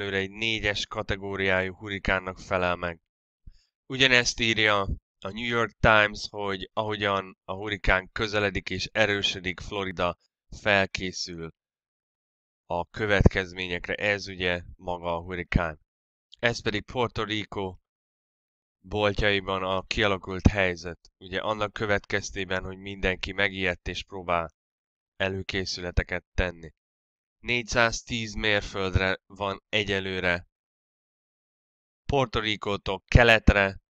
egyelőre egy 4-es kategóriájú hurikánnak felel meg. Ugyanezt írja a New York Times, hogy ahogyan a hurikán közeledik és erősödik, Florida felkészül a következményekre. Ez ugye maga a hurikán. Ez pedig Puerto Rico boltjaiban a kialakult helyzet. Ugye annak következtében, hogy mindenki megijedt és próbál előkészületeket tenni. 410 mérföldre van egyelőre Puerto Ricótól keletre,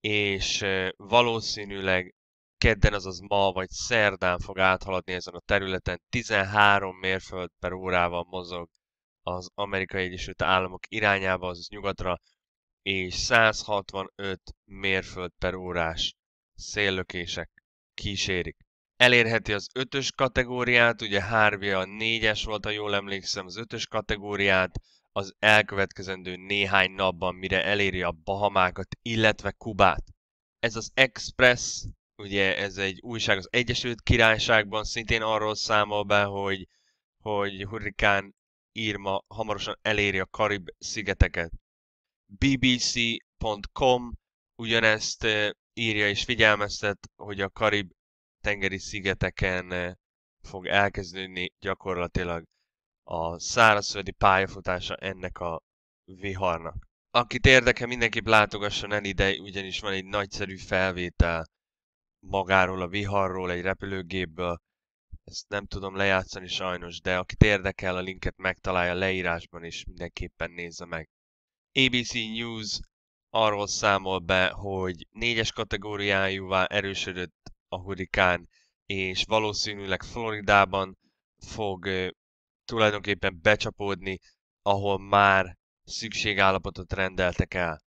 és valószínűleg kedden, azaz ma vagy szerdán fog áthaladni ezen a területen. 13 mérföld per órával mozog az Amerikai Egyesült Államok irányába, azaz nyugatra, és 165 mérföld per órás széllökések kísérik. Elérheti az 5-ös kategóriát, ugye Harvey a 4-es volt, ha jól emlékszem, az 5-ös kategóriát az elkövetkezendő néhány napban, mire eléri a Bahamákat, illetve Kubát. Ez az Express, ugye ez egy újság az Egyesült Királyságban, szintén arról számol be, hogy hurrikán Irma hamarosan eléri a Karib-szigeteket. BBC.com ugyanezt írja és figyelmeztet, hogy a Karib-tengeri szigeteken fog elkezdődni gyakorlatilag a szárazföldi pályafutása ennek a viharnak. Akit érdekel, mindenképp látogasson el ide, ugyanis van egy nagyszerű felvétel magáról, a viharról, egy repülőgépből. Ezt nem tudom lejátszani sajnos, de akit érdekel, a linket megtalálja a leírásban, és mindenképpen nézze meg. ABC News arról számol be, hogy 4-es kategóriájúvá erősödött a hurikán, és valószínűleg Floridában fog tulajdonképpen becsapódni, ahol már szükségállapotot rendeltek el.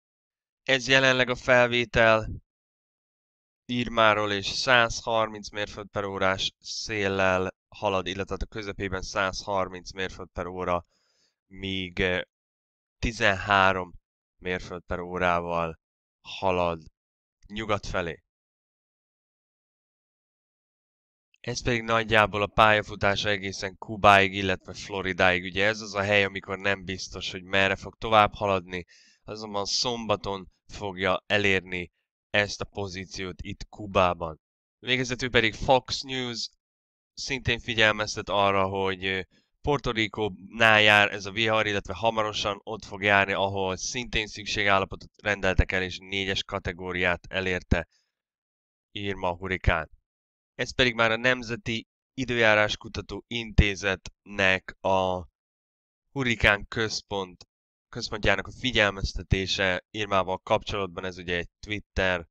Ez jelenleg a felvétel Irmáról, és 130 mérföld per órás széllel halad, illetve a közepében 130 mérföld per óra, míg 13 mérföld per órával halad nyugat felé. Ez pedig nagyjából a pályafutása egészen Kubáig, illetve Floridáig. Ugye ez az a hely, amikor nem biztos, hogy merre fog tovább haladni, azonban szombaton fogja elérni ezt a pozíciót itt Kubában. Végezetül pedig Fox News szintén figyelmeztet arra, hogy Puerto Ricónál jár ez a vihar, illetve hamarosan ott fog járni, ahol szintén szükségállapotot rendeltek el, és 4-es kategóriát elérte Irma hurikán. Ez pedig már a Nemzeti Időjárás Kutató Intézetnek a hurikán központjának a figyelmeztetése Irmával kapcsolatban. Ez ugye egy Twitter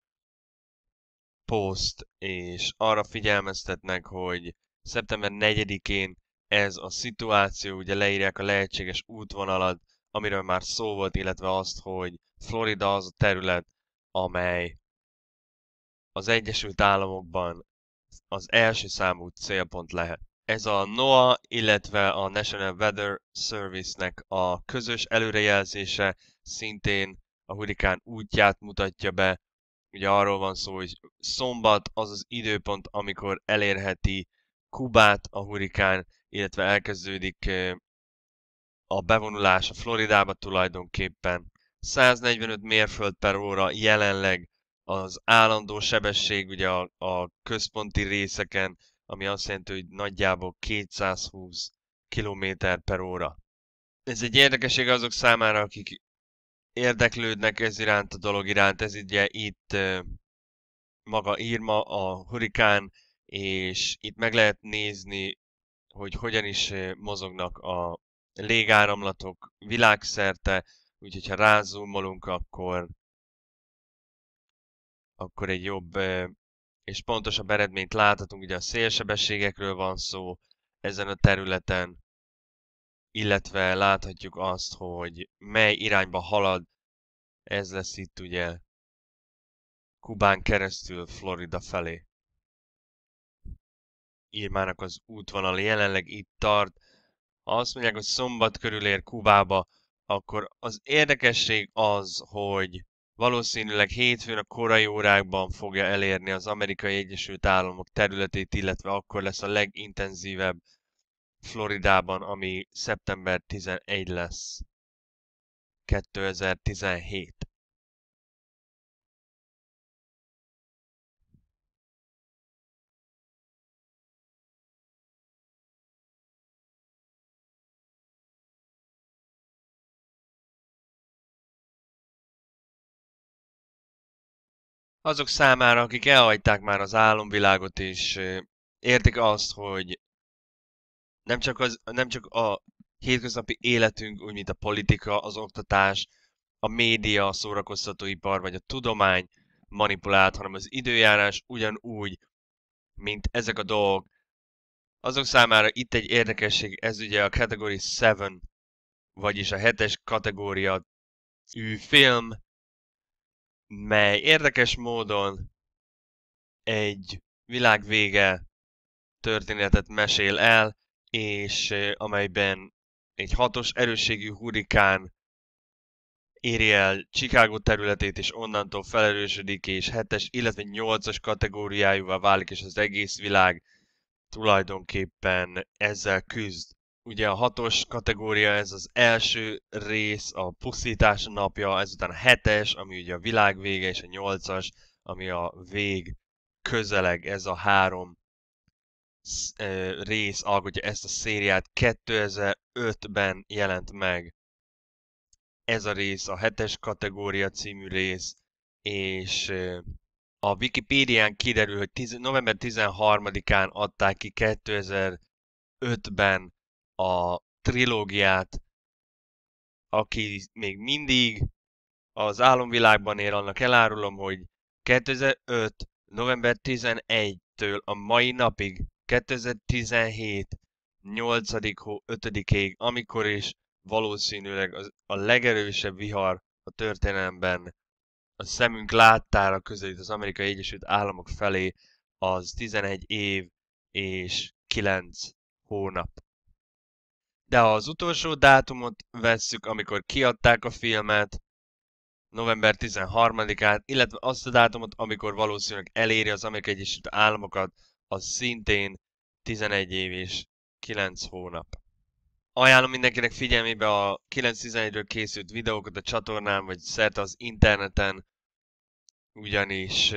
poszt, és arra figyelmeztetnek, hogy szeptember 4-én ez a szituáció, ugye leírják a lehetséges útvonalat, amiről már szó volt, illetve azt, hogy Florida az a terület, amely az Egyesült Államokban az első számú célpont lehet. Ez a NOAA, illetve a National Weather Service-nek a közös előrejelzése szintén a hurikán útját mutatja be. Ugye arról van szó, hogy szombat az az időpont, amikor elérheti Kubát a hurikán, illetve elkezdődik a bevonulás a Floridába tulajdonképpen. 145 mérföld per óra jelenleg az állandó sebesség ugye a központi részeken, ami azt jelenti, hogy nagyjából 220 km per óra. Ez egy érdekesség azok számára, akik érdeklődnek ez iránt, a dolog iránt. Ez ugye itt maga Irma, a hurikán, és itt meg lehet nézni, hogy hogyan is mozognak a légáramlatok világszerte, úgyhogy ha rázoomolunk, akkor egy jobb és pontosabb eredményt láthatunk. Ugye a szélsebességekről van szó ezen a területen, illetve láthatjuk azt, hogy mely irányba halad. Ez lesz itt ugye Kubán keresztül Florida felé. Irmának az útvonal jelenleg itt tart. Ha azt mondják, hogy szombat körül ér Kubába, akkor az érdekesség az, hogy valószínűleg hétfőn a korai órákban fogja elérni az Amerikai Egyesült Államok területét, illetve akkor lesz a legintenzívebb Floridában, ami szeptember 11 lesz. 2017. Azok számára, akik elhagyták már az álomvilágot és értik azt, hogy nem csak a hétköznapi életünk, úgy mint a politika, az oktatás, a média, a szórakoztatóipar vagy a tudomány manipulált, hanem az időjárás ugyanúgy, mint ezek a dolgok. Azok számára itt egy érdekesség, ez ugye a Category 7, vagyis a 7-es kategória film, mely érdekes módon egy világvége történetet mesél el, és amelyben egy 6-os erősségű hurrikán éri el Chicago területét, és onnantól felerősödik, és 7-es, illetve 8-as kategóriájúvá válik, és az egész világ tulajdonképpen ezzel küzd. Ugye a 6-os kategória, ez az első rész, a pusztítás napja, ezután a 7-es, ami ugye a világ vége, és a 8-as, ami a vég közeleg, ez a három rész alkotja ezt a szériát. 2005-ben jelent meg ez a rész, a 7-es kategória című rész, és a Wikipédián kiderül, hogy november 13-án adták ki 2005-ben a trilógiát. Aki még mindig az álomvilágban él, annak elárulom, hogy 2005. november 11-től a mai napig, 2017. 8-5-ig, amikor is valószínűleg a legerősebb vihar a történelemben a szemünk láttára közelít az Amerikai Egyesült Államok felé, az 11 év és 9 hónap. De ha az utolsó dátumot vesszük, amikor kiadták a filmet, november 13-át, illetve azt a dátumot, amikor valószínűleg eléri az Amerikai Egyesült Államokat, az szintén 11 év és 9 hónap. Ajánlom mindenkinek figyelmébe a 9-11-ről készült videókat a csatornán, vagy szerte az interneten, ugyanis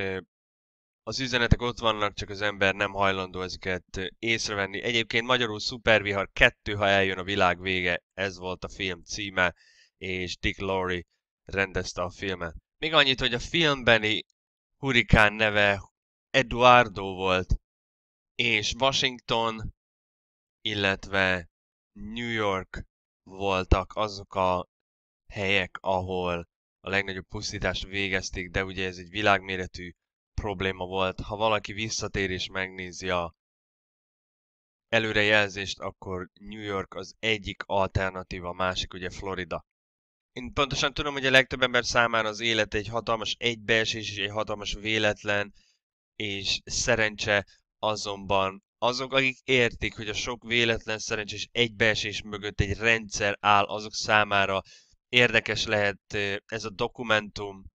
az üzenetek ott vannak, csak az ember nem hajlandó ezeket észrevenni. Egyébként magyarul Szupervihar 2, ha eljön a világ vége, ez volt a film címe, és Dick Lowry rendezte a filmet. Még annyit, hogy a filmbeni hurrikán neve Eduardo volt, és Washington, illetve New York voltak azok a helyek, ahol a legnagyobb pusztítást végezték, de ugye ez egy világméretű probléma volt. Ha valaki visszatér és megnézi a előrejelzést, akkor New York az egyik alternatíva, a másik ugye Florida. Én pontosan tudom, hogy a legtöbb ember számára az élet egy hatalmas egybeesés és egy hatalmas véletlen és szerencse, azonban azok, akik értik, hogy a sok véletlen, szerencse és egybeesés mögött egy rendszer áll, azok számára érdekes lehet ez a dokumentum,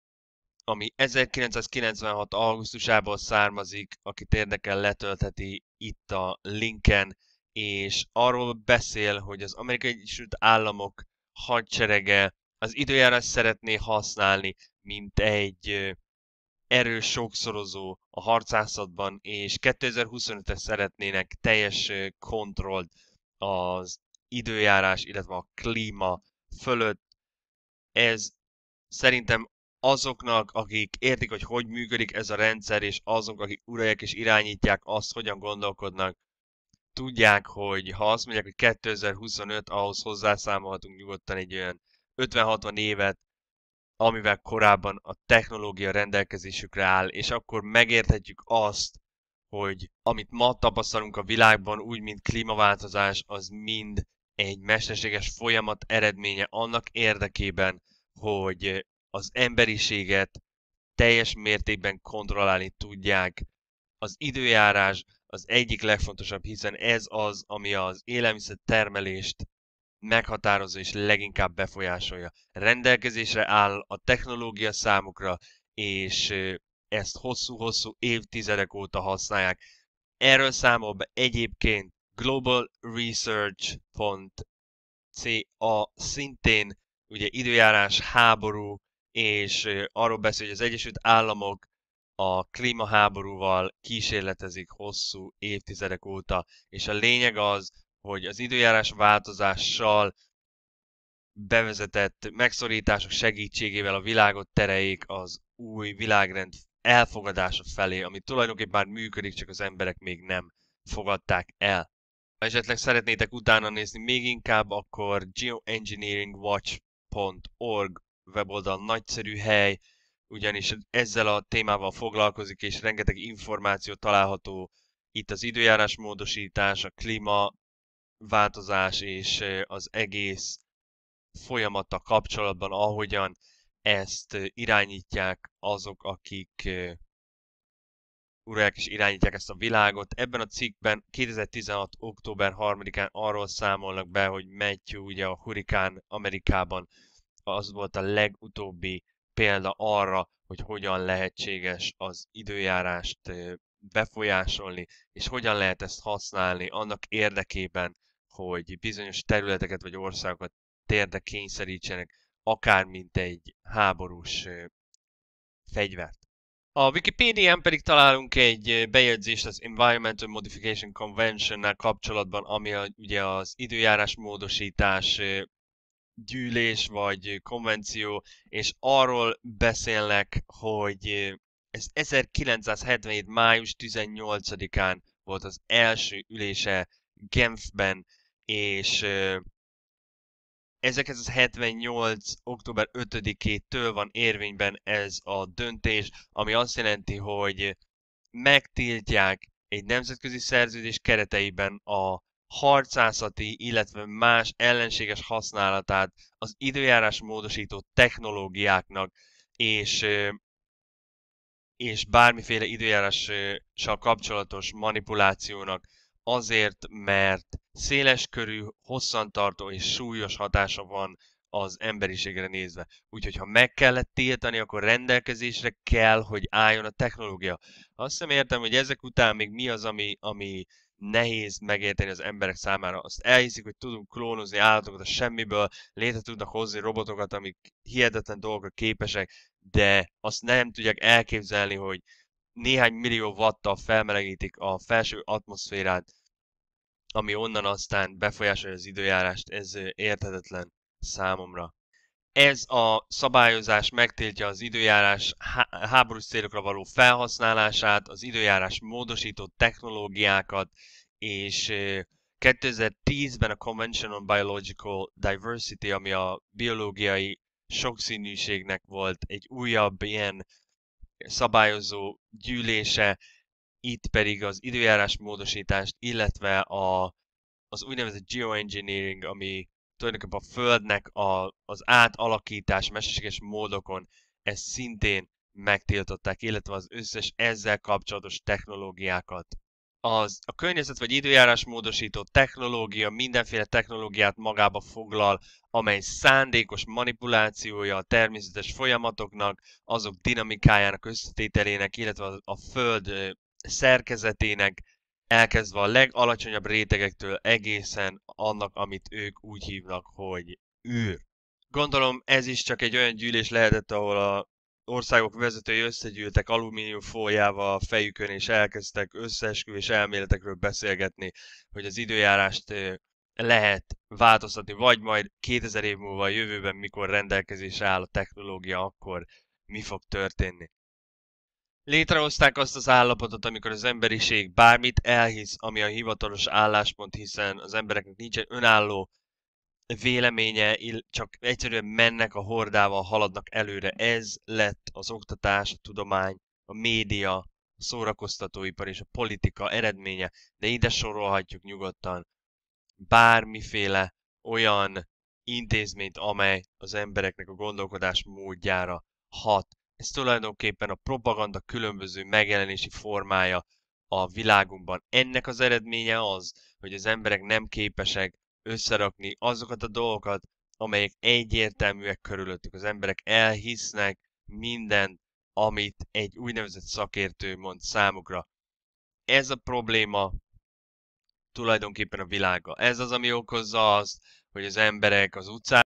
ami 1996. augusztusából származik, akit érdekel, letöltheti itt a linken, és arról beszél, hogy az Amerikai Egyesült Államok hadserege az időjárás szeretné használni, mint egy erős sokszorozó a harcászatban, és 2025-re szeretnének teljes kontrollt az időjárás, illetve a klíma fölött. Ez szerintem azoknak, akik értik, hogy hogy működik ez a rendszer, és azok, akik uralják és irányítják azt, hogyan gondolkodnak, tudják, hogy ha azt mondják, hogy 2025, ahhoz hozzászámolhatunk nyugodtan egy olyan 50-60 évet, amivel korábban a technológia rendelkezésükre áll, és akkor megérthetjük azt, hogy amit ma tapasztalunk a világban, úgy mint klímaváltozás, az mind egy mesterséges folyamat eredménye annak érdekében, hogy az emberiséget teljes mértékben kontrollálni tudják. Az időjárás az egyik legfontosabb, hiszen ez az, ami az élelmiszer termelést meghatározza és leginkább befolyásolja. Rendelkezésre áll a technológia számukra, és ezt hosszú-hosszú évtizedek óta használják. Erről számol be egyébként Global Research.ca, szintén ugye időjárás, háború, és arról beszél, hogy az Egyesült Államok a klímaháborúval kísérletezik hosszú évtizedek óta, és a lényeg az, hogy az időjárás változással bevezetett megszorítások segítségével a világot tereljék az új világrend elfogadása felé, ami tulajdonképpen már működik, csak az emberek még nem fogadták el. Ha esetleg szeretnétek utána nézni még inkább, akkor geoengineeringwatch.org weboldal nagyszerű hely, ugyanis ezzel a témával foglalkozik, és rengeteg információ található itt az időjárásmódosítás, a klímaváltozás és az egész folyamattal kapcsolatban, ahogyan ezt irányítják azok, akik uralják és irányítják ezt a világot. Ebben a cikkben 2016. október 3-án arról számolnak be, hogy Matthew, ugye a hurrikán Amerikában, az volt a legutóbbi példa arra, hogy hogyan lehetséges az időjárást befolyásolni, és hogyan lehet ezt használni annak érdekében, hogy bizonyos területeket vagy országokat térdre kényszerítsenek, akár mint egy háborús fegyvert. A Wikipédián pedig találunk egy bejegyzést az Environmental Modification Convention-nel kapcsolatban, ami ugye az időjárásmódosítás gyűlés vagy konvenció, és arról beszélnek, hogy ez 1977. május 18-án volt az első ülése Genfben, és 1978. október 5-től van érvényben ez a döntés, ami azt jelenti, hogy megtiltják egy nemzetközi szerződés kereteiben a harcászati, illetve más ellenséges használatát az időjárás módosító technológiáknak, és bármiféle időjárással kapcsolatos manipulációnak, azért, mert széleskörű, hosszantartó és súlyos hatása van az emberiségre nézve. Úgyhogy ha meg kellett tiltani, akkor rendelkezésre kell, hogy álljon a technológia. Azt sem értem, hogy ezek után még mi az, ami nehéz megérteni az emberek számára. Azt elhiszik, hogy tudunk klónozni állatokat a semmiből, létre tudnak hozni robotokat, amik hihetetlen dolgokra képesek, de azt nem tudják elképzelni, hogy néhány millió wattal felmelegítik a felső atmoszférát, ami onnan aztán befolyásolja az időjárást, ez érthetetlen számomra. Ez a szabályozás megtiltja az időjárás háborús célokra való felhasználását, az időjárás módosító technológiákat, és 2010-ben a Convention on Biological Diversity, ami a biológiai sokszínűségnek volt egy újabb ilyen szabályozó gyűlése, itt pedig az időjárás módosítást, illetve az úgynevezett geoengineering, ami tulajdonképpen a Földnek az átalakítás mesterséges módokon, ezt szintén megtiltották, illetve az összes ezzel kapcsolatos technológiákat. A környezet vagy időjárás módosító technológia mindenféle technológiát magába foglal, amely szándékos manipulációja a természetes folyamatoknak, azok dinamikájának, összetételének, illetve a Föld szerkezetének, elkezdve a legalacsonyabb rétegektől egészen annak, amit ők úgy hívnak, hogy űr. Gondolom ez is csak egy olyan gyűlés lehetett, ahol a országok vezetői összegyűltek alumíniumfóliával a fejükön, és elkezdtek összeesküvés elméletekről beszélgetni, hogy az időjárást lehet változtatni, vagy majd 2000 év múlva a jövőben, mikor rendelkezésre áll a technológia, akkor mi fog történni. Létrehozták azt az állapotot, amikor az emberiség bármit elhisz, ami a hivatalos álláspont, hiszen az embereknek nincsen önálló véleménye, csak egyszerűen mennek a hordával, haladnak előre. Ez lett az oktatás, a tudomány, a média, a szórakoztatóipar és a politika eredménye, de ide sorolhatjuk nyugodtan bármiféle olyan intézményt, amely az embereknek a gondolkodás módjára hat. Ez tulajdonképpen a propaganda különböző megjelenési formája a világunkban. Ennek az eredménye az, hogy az emberek nem képesek összerakni azokat a dolgokat, amelyek egyértelműek körülöttük. Az emberek elhisznek mindent, amit egy úgynevezett szakértő mond számukra. Ez a probléma tulajdonképpen a világa. Ez az, ami okozza azt, hogy az emberek az utcán